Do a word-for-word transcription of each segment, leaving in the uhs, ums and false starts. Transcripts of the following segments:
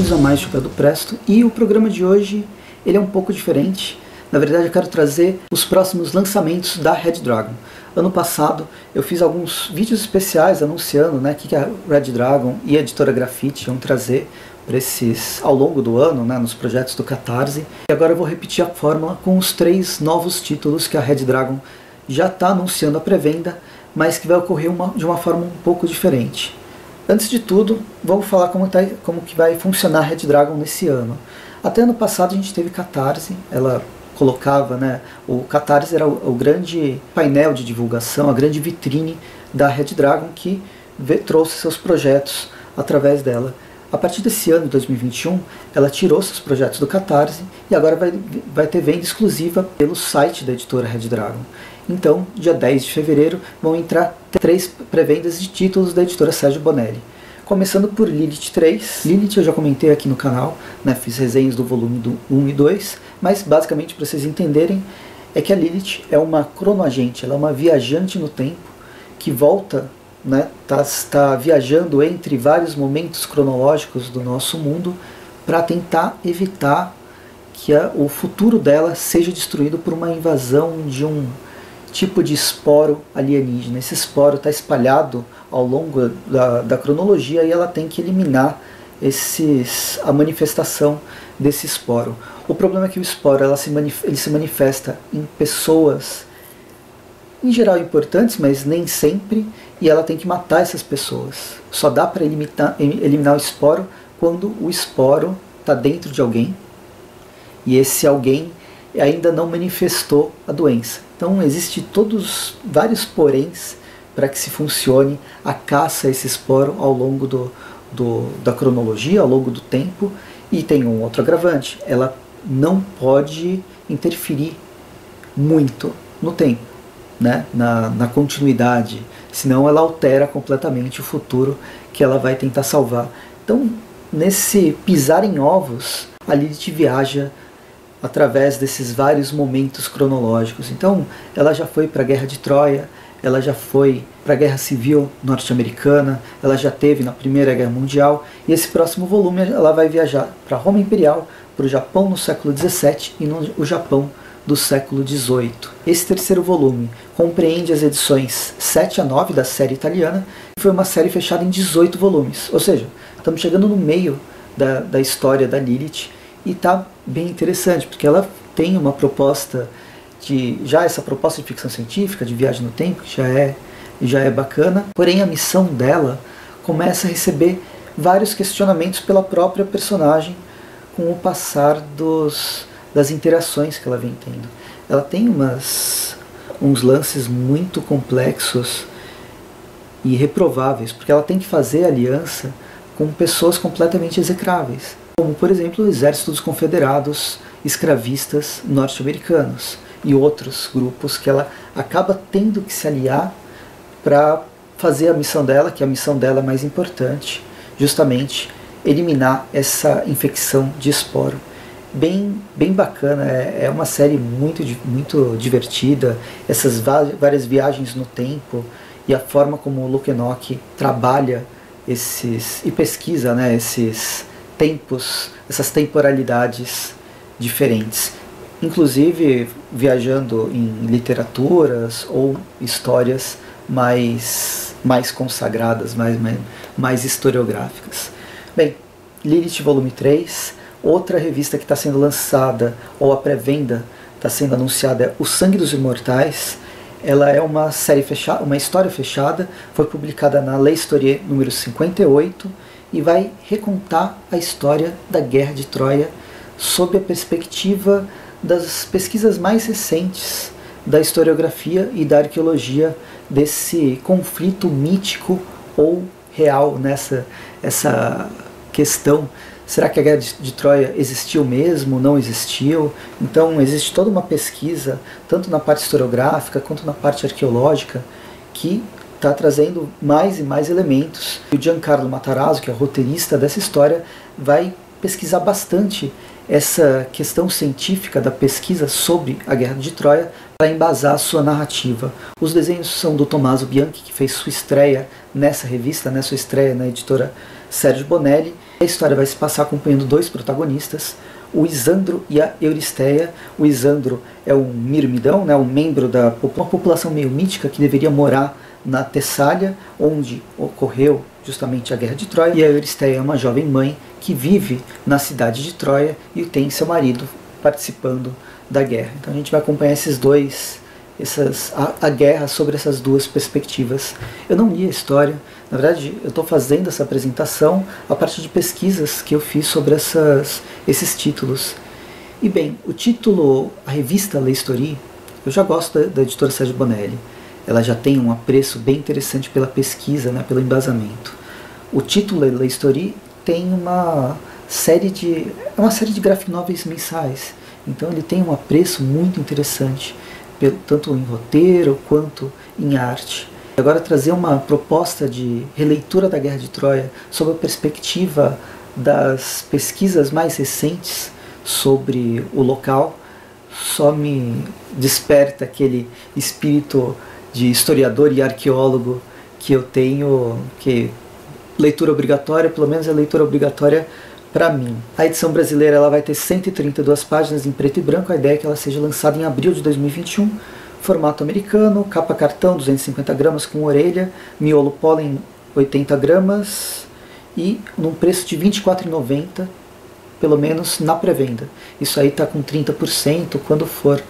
Bem-vindos a mais Chapéu do Presto, e o programa de hoje ele é um pouco diferente. Na verdade eu quero trazer os próximos lançamentos da Red Dragon. Ano passado eu fiz alguns vídeos especiais anunciando, né, o que a Red Dragon e a editora Graffiti iam trazer para esses, ao longo do ano, né, nos projetos do Catarse. E agora eu vou repetir a fórmula com os três novos títulos que a Red Dragon já está anunciando a pré-venda, mas que vai ocorrer uma, de uma forma um pouco diferente. Antes de tudo, vamos falar como, tá, como que vai funcionar a Red Dragon nesse ano. Até ano passado a gente teve Catarse, ela colocava, né, o Catarse era o, o grande painel de divulgação, a grande vitrine da Red Dragon, que vê, trouxe seus projetos através dela. A partir desse ano, dois mil e vinte e um, ela tirou seus projetos do Catarse e agora vai, vai ter venda exclusiva pelo site da editora Red Dragon. Então, dia dez de fevereiro, vão entrar três pré-vendas de títulos da editora Sérgio Bonelli. Começando por Lilith três. Lilith eu já comentei aqui no canal, né, fiz resenhas do volume do um e dois, mas basicamente para vocês entenderem é que a Lilith é uma cronoagente, ela é uma viajante no tempo que volta, né, tá, tá viajando entre vários momentos cronológicos do nosso mundo para tentar evitar que a, o futuro dela seja destruído por uma invasão de um tipo de esporo alienígena. Esse esporo está espalhado ao longo da, da cronologia e ela tem que eliminar esses, a manifestação desse esporo. O problema é que o esporo ela se manif- ele se manifesta em pessoas, em geral importantes, mas nem sempre, e ela tem que matar essas pessoas. Só dá para eliminar, eliminar o esporo quando o esporo está dentro de alguém e esse alguém ainda não manifestou a doença. Então existe todos vários poréns para que se funcione a caça a esse esporo ao longo do, do, da cronologia, ao longo do tempo. E tem um outro agravante, ela não pode interferir muito no tempo, né? na, na continuidade, senão ela altera completamente o futuro que ela vai tentar salvar. Então, nesse pisar em ovos, a Lilith viaja através desses vários momentos cronológicos. Então, ela já foi para a Guerra de Troia, ela já foi para a Guerra Civil Norte-Americana, ela já teve na Primeira Guerra Mundial, e esse próximo volume ela vai viajar para Roma Imperial, para o Japão no século dezessete e no Japão do século dezoito. Esse terceiro volume compreende as edições sete a nove da série italiana, e foi uma série fechada em dezoito volumes, ou seja, estamos chegando no meio da, da história da Lilith, e está bem interessante, porque ela tem uma proposta, de já essa proposta de ficção científica, de viagem no tempo, que já é, já é bacana. Porém, a missão dela começa a receber vários questionamentos pela própria personagem com o passar dos, das interações que ela vem tendo. Ela tem umas, uns lances muito complexos e reprováveis, porque ela tem que fazer aliança com pessoas completamente execráveis, como, por exemplo, o exército dos confederados escravistas norte-americanos e outros grupos que ela acaba tendo que se aliar para fazer a missão dela, que a missão dela é mais importante, justamente eliminar essa infecção de esporo. Bem, bem bacana, é, é uma série muito, muito divertida, essas várias viagens no tempo e a forma como o Luke Enoch trabalha esses, e pesquisa, né, esses tempos, essas temporalidades diferentes, inclusive viajando em literaturas ou histórias mais, mais consagradas, mais, mais, mais historiográficas. Bem, Lilith volume três, outra revista que está sendo lançada, ou a pré-venda está sendo anunciada, é O Sangue dos Imortais. Ela é uma série fechada, uma história fechada, foi publicada na Le Storie número cinquenta e oito, e vai recontar a história da Guerra de Troia sob a perspectiva das pesquisas mais recentes da historiografia e da arqueologia desse conflito mítico ou real, nessa essa questão. Será que a Guerra de Troia existiu mesmo, não existiu? Então existe toda uma pesquisa, tanto na parte historiográfica quanto na parte arqueológica, que está trazendo mais e mais elementos. E o Giancarlo Matarazzo, que é o roteirista dessa história, vai pesquisar bastante essa questão científica da pesquisa sobre a Guerra de Troia para embasar a sua narrativa. Os desenhos são do Tommaso Bianchi, que fez sua estreia nessa revista, né, sua estreia na editora Sérgio Bonelli, A história vai se passar acompanhando dois protagonistas, o Isandro e a Euristeia. O Isandro é um mirmidão, né, um membro da uma população meio mítica que deveria morar na Tessália, onde ocorreu justamente a Guerra de Troia. E a Euristeia é uma jovem mãe que vive na cidade de Troia e tem seu marido participando da guerra. Então a gente vai acompanhar esses dois, essas, a, a guerra sobre essas duas perspectivas. Eu não li a história, na verdade eu estou fazendo essa apresentação a partir de pesquisas que eu fiz sobre essas, esses títulos. E bem, o título, a revista Le Storie, eu já gosto da, da editora Sérgio Bonelli. Ela já tem um apreço bem interessante pela pesquisa, né, pelo embasamento. O título Le History tem uma série de uma série de graphic novels mensais, então ele tem um apreço muito interessante, tanto em roteiro quanto em arte. Agora trazer uma proposta de releitura da Guerra de Troia sob a perspectiva das pesquisas mais recentes sobre o local só me desperta aquele espírito de historiador e arqueólogo que eu tenho, que leitura obrigatória, pelo menos é leitura obrigatória para mim. A edição brasileira ela vai ter cento e trinta e duas páginas em preto e branco, a ideia é que ela seja lançada em abril de dois mil e vinte e um, formato americano, capa cartão duzentos e cinquenta gramas com orelha, miolo pólen oitenta gramas e num preço de vinte e quatro reais e noventa centavos, pelo menos na pré-venda. Isso aí está com trinta por cento, quando for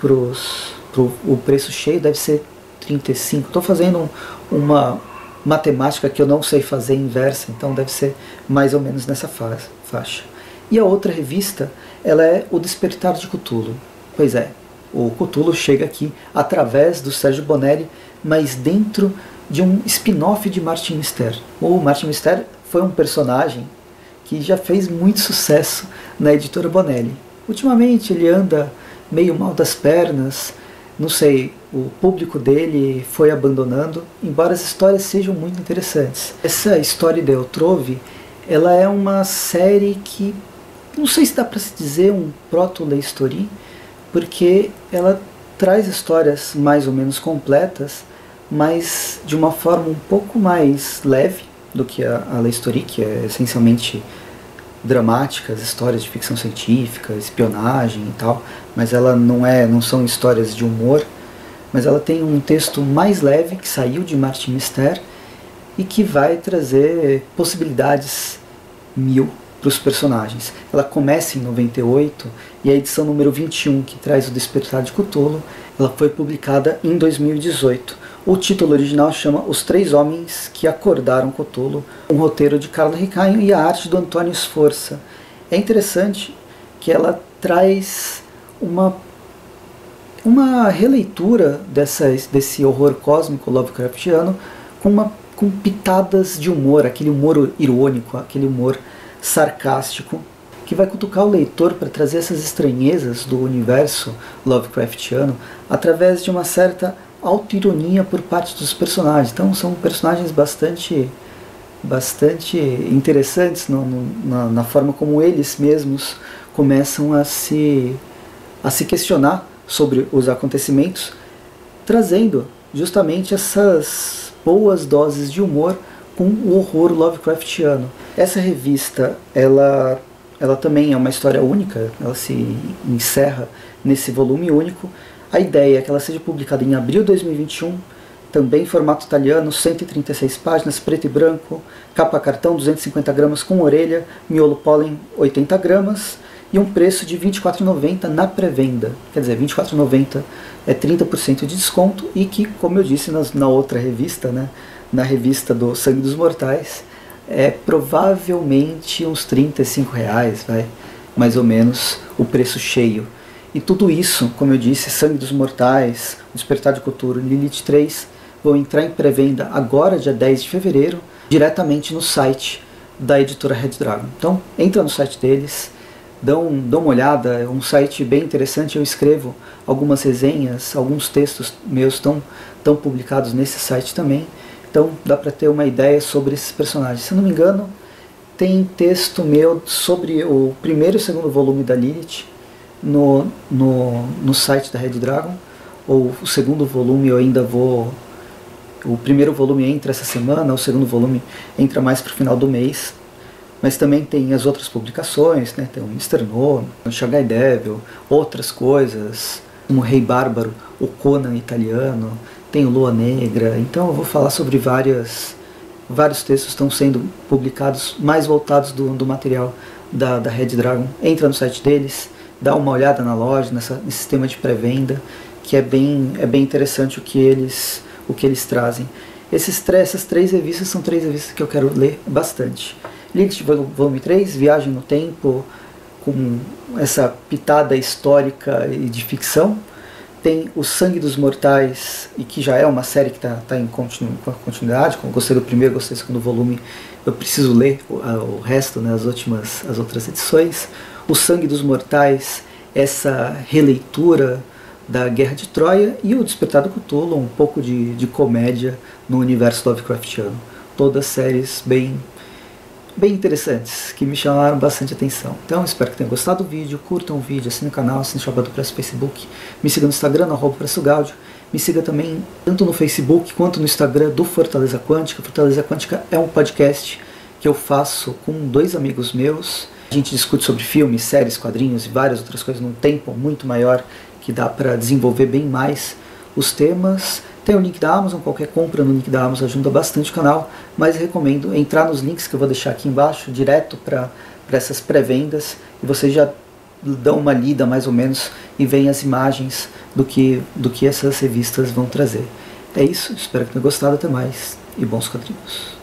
para o preço cheio deve ser trinta e cinco. Estou fazendo um, uma matemática que eu não sei fazer inversa, então deve ser mais ou menos nessa fase, faixa. E a outra revista, ela é O Despertar de Cthulhu. Pois é, o Cthulhu chega aqui através do Sérgio Bonelli, mas dentro de um spin-off de Martin Mister. O Martin Mister foi um personagem que já fez muito sucesso na editora Bonelli. Ultimamente ele anda meio mal das pernas, não sei, o público dele foi abandonando, embora as histórias sejam muito interessantes. Essa história de Outrove, ela é uma série que, não sei se dá para se dizer um proto-Le History, porque ela traz histórias mais ou menos completas, mas de uma forma um pouco mais leve do que a, a Le History, que é essencialmente dramáticas, histórias de ficção científica, espionagem e tal, mas ela não é, não são histórias de humor, mas ela tem um texto mais leve que saiu de Martin Mister e que vai trazer possibilidades mil para os personagens. Ela começa em noventa e oito e a edição número vinte e um, que traz o Despertar de Cthulhu, ela foi publicada em dois mil e dezoito. O título original chama Os Três Homens que Acordaram Cthulhu, um roteiro de Carlos Ricainho e a arte do Antônio Esforça. É interessante que ela traz uma, uma releitura dessa, desse horror cósmico Lovecraftiano com, uma, com pitadas de humor, aquele humor irônico, aquele humor sarcástico, que vai cutucar o leitor para trazer essas estranhezas do universo Lovecraftiano através de uma certa autoironia por parte dos personagens. Então são personagens bastante, bastante interessantes no, no, na, na forma como eles mesmos começam a se, a se questionar sobre os acontecimentos, trazendo justamente essas boas doses de humor com o horror Lovecraftiano. Essa revista, ela, ela também é uma história única, ela se encerra nesse volume único. A ideia é que ela seja publicada em abril de dois mil e vinte e um, também em formato italiano, cento e trinta e seis páginas, preto e branco, capa cartão duzentos e cinquenta gramas com orelha, miolo pólen oitenta gramas e um preço de vinte e quatro reais e noventa centavos na pré-venda. Quer dizer, vinte e quatro reais e noventa centavos é trinta por cento de desconto e que, como eu disse nas, na outra revista, né, na revista do Sangue dos Imortais, é provavelmente uns trinta e cinco reais, vai, mais ou menos, o preço cheio. E tudo isso, como eu disse, Sangue dos Mortais, Despertar de Cthulhu, Lilith três, vão entrar em pré-venda agora, dia dez de fevereiro, diretamente no site da editora Red Dragon. Então, entra no site deles, dão, dão uma olhada, é um site bem interessante, eu escrevo algumas resenhas, alguns textos meus estão tão publicados nesse site também, então dá para ter uma ideia sobre esses personagens. Se eu não me engano, tem texto meu sobre o primeiro e segundo volume da Lilith, No, no, no site da Red Dragon, ou o segundo volume eu ainda vou, o primeiro volume entra essa semana, o segundo volume entra mais para o final do mês, mas também tem as outras publicações, né? Tem o Mister No, o Shaggy Devil, outras coisas, como o Rei Bárbaro, o Conan italiano, tem o Lua Negra. Então eu vou falar sobre várias, vários textos que estão sendo publicados, mais voltados do, do material da, da Red Dragon. Entra no site deles, dá uma olhada na loja, nessa, nesse sistema de pré-venda, que é bem, é bem interessante o que eles, o que eles trazem. Esses, essas três revistas são três revistas que eu quero ler bastante. Lilith, volume três, Viagem no Tempo, com essa pitada histórica e de ficção. Tem O Sangue dos Imortais, e que já é uma série que está tá em continu, com continuidade. Como gostei do primeiro, gostei do segundo volume, eu preciso ler o, o resto, né, as, últimas, as outras edições. O Sangue dos Mortais, essa releitura da Guerra de Troia. E o Despertar de Cthulhu, um pouco de, de comédia no universo Lovecraftiano. Todas séries bem... bem interessantes, que me chamaram bastante atenção. Então, espero que tenham gostado do vídeo, curtam o vídeo, assinem o canal, assinem o Chapéu do Presto Facebook, me siga no Instagram, no arroba Presto Gaudio, me siga também tanto no Facebook quanto no Instagram do Fortaleza Quântica. Fortaleza Quântica é um podcast que eu faço com dois amigos meus. A gente discute sobre filmes, séries, quadrinhos e várias outras coisas num tempo muito maior, que dá para desenvolver bem mais os temas. Tem o link da Amazon, qualquer compra no link da Amazon ajuda bastante o canal, mas recomendo entrar nos links que eu vou deixar aqui embaixo, direto para essas pré-vendas, e vocês já dão uma lida mais ou menos e veem as imagens do que, do que essas revistas vão trazer. É isso, espero que tenham gostado, até mais e bons quadrinhos.